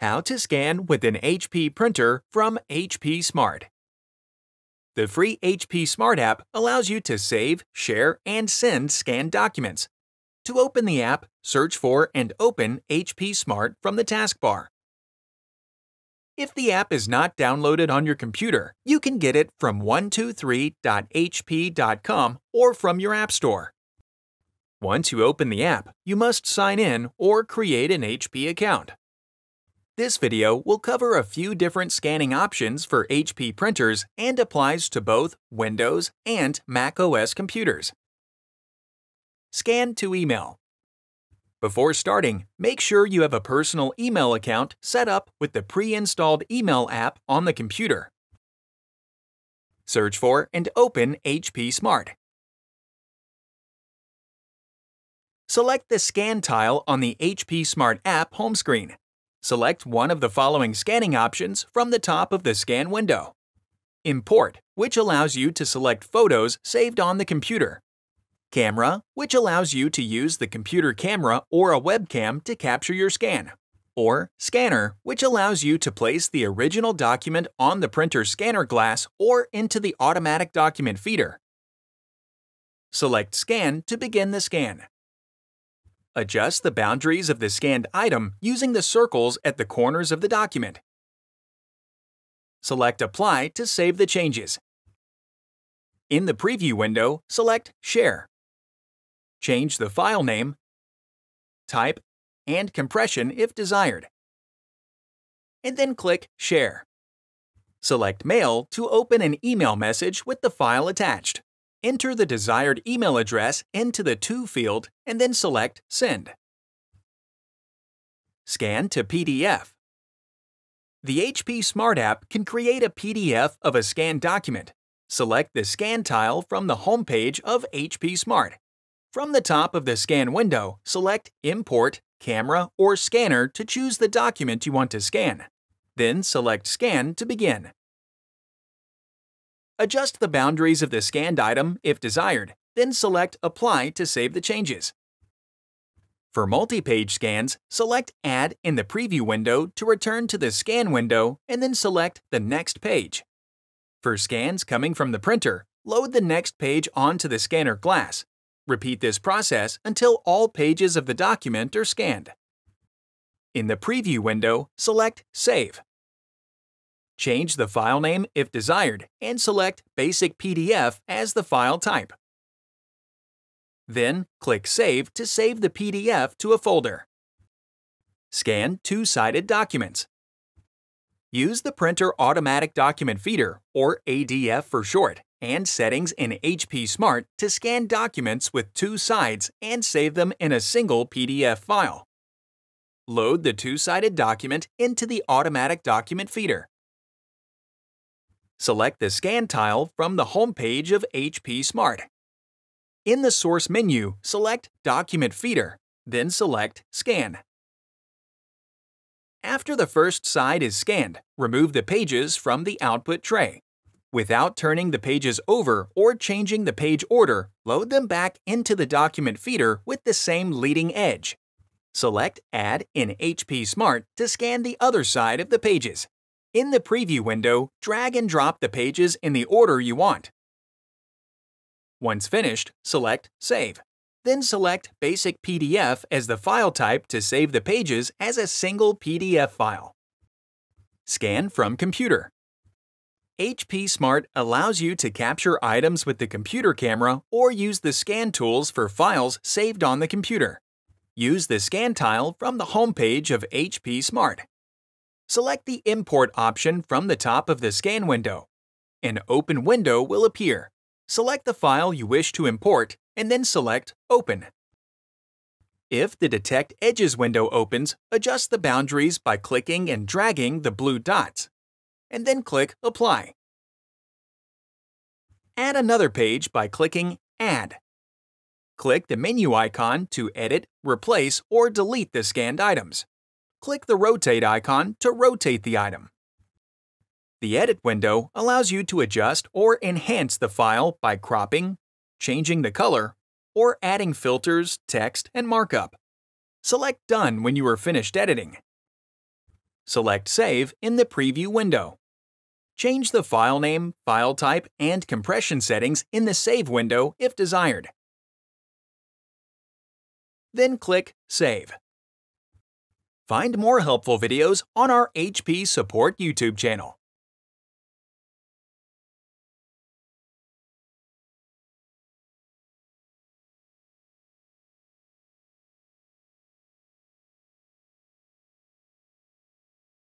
How to scan with an HP printer from HP Smart. The free HP Smart app allows you to save, share, and send scanned documents. To open the app, search for and open HP Smart from the taskbar. If the app is not downloaded on your computer, you can get it from 123.hp.com or from your app store. Once you open the app, you must sign in or create an HP account. This video will cover a few different scanning options for HP printers and applies to both Windows and macOS computers. Scan to email. Before starting, make sure you have a personal email account set up with the pre-installed email app on the computer. Search for and open HP Smart. Select the Scan tile on the HP Smart app home screen. Select one of the following scanning options from the top of the scan window. Import, which allows you to select photos saved on the computer. Camera, which allows you to use the computer camera or a webcam to capture your scan. Or Scanner, which allows you to place the original document on the printer scanner glass or into the automatic document feeder. Select Scan to begin the scan. Adjust the boundaries of the scanned item using the circles at the corners of the document. Select Apply to save the changes. In the preview window, select Share. Change the file name, type, and compression if desired. And then click Share. Select Mail to open an email message with the file attached. Enter the desired email address into the To field and then select Send. Scan to PDF. The HP Smart app can create a PDF of a scanned document. Select the Scan tile from the home page of HP Smart. From the top of the scan window, select Import, Camera, or Scanner to choose the document you want to scan. Then select Scan to begin. Adjust the boundaries of the scanned item if desired, then select Apply to save the changes. For multi-page scans, select Add in the preview window to return to the scan window and then select the next page. For scans coming from the printer, load the next page onto the scanner glass. Repeat this process until all pages of the document are scanned. In the preview window, select Save. Change the file name if desired and select Basic PDF as the file type. Then click Save to save the PDF to a folder. Scan two-sided documents. Use the Printer Automatic Document Feeder, or ADF for short, and settings in HP Smart to scan documents with two sides and save them in a single PDF file. Load the two-sided document into the Automatic Document Feeder. Select the Scan tile from the home page of HP Smart. In the source menu, select Document Feeder, then select Scan. After the first side is scanned, remove the pages from the output tray. Without turning the pages over or changing the page order, load them back into the document feeder with the same leading edge. Select Add in HP Smart to scan the other side of the pages. In the preview window, drag and drop the pages in the order you want. Once finished, select Save. Then select Basic PDF as the file type to save the pages as a single PDF file. Scan from computer. HP Smart allows you to capture items with the computer camera or use the scan tools for files saved on the computer. Use the Scan tile from the home page of HP Smart. Select the Import option from the top of the scan window. An open window will appear. Select the file you wish to import and then select Open. If the Detect Edges window opens, adjust the boundaries by clicking and dragging the blue dots, and then click Apply. Add another page by clicking Add. Click the menu icon to edit, replace, or delete the scanned items. Click the Rotate icon to rotate the item. The Edit window allows you to adjust or enhance the file by cropping, changing the color, or adding filters, text, and markup. Select Done when you are finished editing. Select Save in the preview window. Change the file name, file type, and compression settings in the Save window if desired. Then click Save. Find more helpful videos on our HP Support YouTube channel.